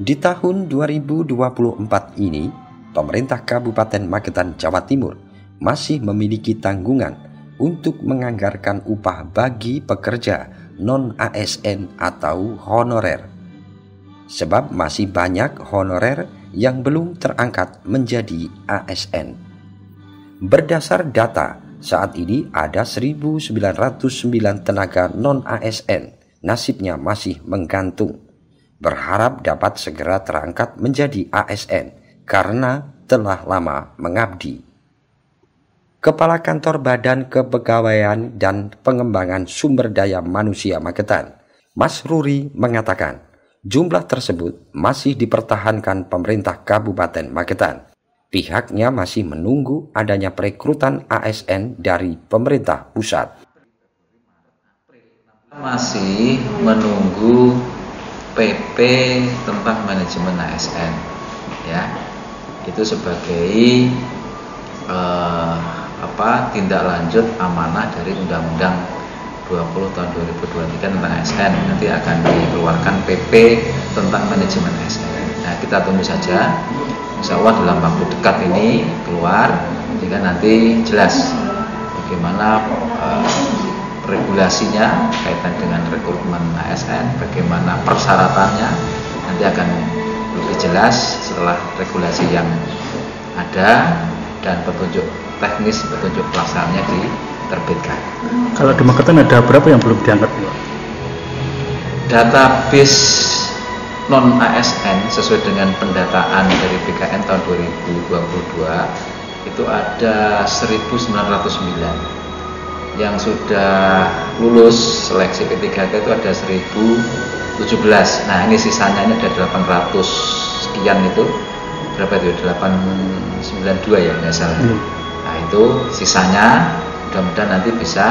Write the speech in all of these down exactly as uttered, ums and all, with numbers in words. Di tahun dua ribu dua puluh empat ini, pemerintah Kabupaten Magetan, Jawa Timur masih memiliki tanggungan untuk menganggarkan upah bagi pekerja non A S N atau honorer. Sebab masih banyak honorer yang belum terangkat menjadi A S N. Berdasar data, saat ini ada seribu sembilan ratus sembilan tenaga non A S N, nasibnya masih menggantung. Berharap dapat segera terangkat menjadi A S N karena telah lama mengabdi. Kepala Kantor Badan Kepegawaian dan Pengembangan Sumber Daya Manusia Magetan, Mas Ruri, mengatakan jumlah tersebut masih dipertahankan pemerintah Kabupaten Magetan. Pihaknya masih menunggu adanya perekrutan A S N dari pemerintah pusat. Masih menunggu P P tentang manajemen A S N, ya, itu sebagai eh, apa tindak lanjut amanah dari Undang-Undang dua puluh tahun dua ribu dua puluh tiga tentang A S N. Nanti akan dikeluarkan P P tentang manajemen A S N. Nah, kita tunggu saja, insya Allah dalam waktu dekat ini keluar, jika nanti jelas bagaimana eh, regulasinya kaitan dengan rekrutmen A S N, bagaimana persyaratannya, nanti akan lebih jelas setelah regulasi yang ada dan petunjuk teknis, petunjuk pelaksanaannya diterbitkan. Kalau di Magetan ada berapa yang belum diangkat? Database non A S N sesuai dengan pendataan dari B K N tahun dua ribu dua puluh dua itu ada seribu sembilan ratus sembilan. Yang sudah lulus seleksi P tiga K itu ada seribu tujuh belas. Nah, ini sisanya ini ada delapan ratus sekian, itu berapa itu? delapan ratus sembilan puluh dua ya nggak salah. Hmm. Nah, itu sisanya mudah-mudahan nanti bisa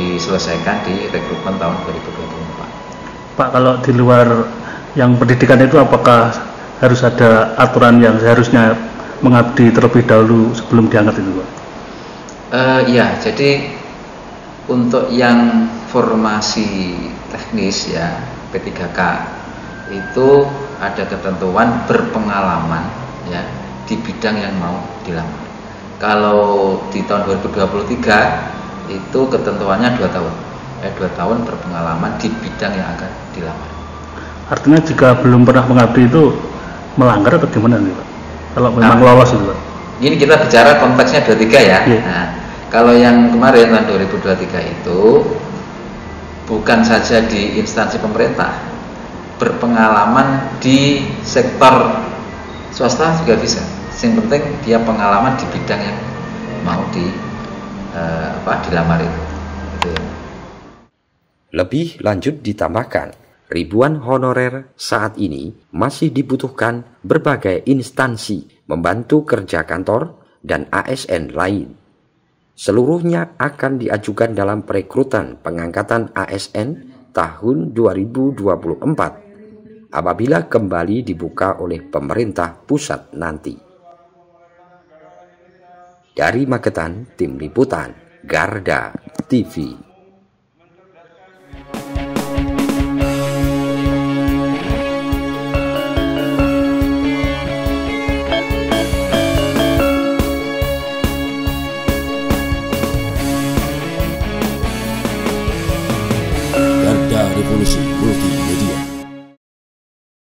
diselesaikan di rekrutmen tahun dua ribu dua puluh empat. Pak, kalau di luar yang pendidikan itu apakah harus ada aturan yang seharusnya mengabdi terlebih dahulu sebelum diangkat itu, Pak? Uh, ya, jadi untuk yang formasi teknis ya P tiga K itu ada ketentuan berpengalaman ya di bidang yang mau dilamar. Kalau di tahun dua ribu dua puluh tiga itu ketentuannya dua tahun, ya, dua tahun berpengalaman di bidang yang akan dilamar. Artinya jika belum pernah mengabdi itu melanggar atau gimana nih, Pak? Kalau memang nah, lolos itu, Pak? Ini kita bicara konteksnya dua tiga ya. Yeah. Nah, kalau yang kemarin tahun dua ribu dua puluh tiga itu bukan saja di instansi pemerintah, berpengalaman di sektor swasta juga bisa. Yang penting dia pengalaman di bidang yang mau di eh, apa dilamar itu. Gitu. Lebih lanjut ditambahkan, ribuan honorer saat ini masih dibutuhkan berbagai instansi membantu kerja kantor dan A S N lain. Seluruhnya akan diajukan dalam perekrutan pengangkatan A S N tahun dua ribu dua puluh empat apabila kembali dibuka oleh pemerintah pusat nanti. Dari Magetan, Tim Liputan, Garda T V. Revolusi Multi.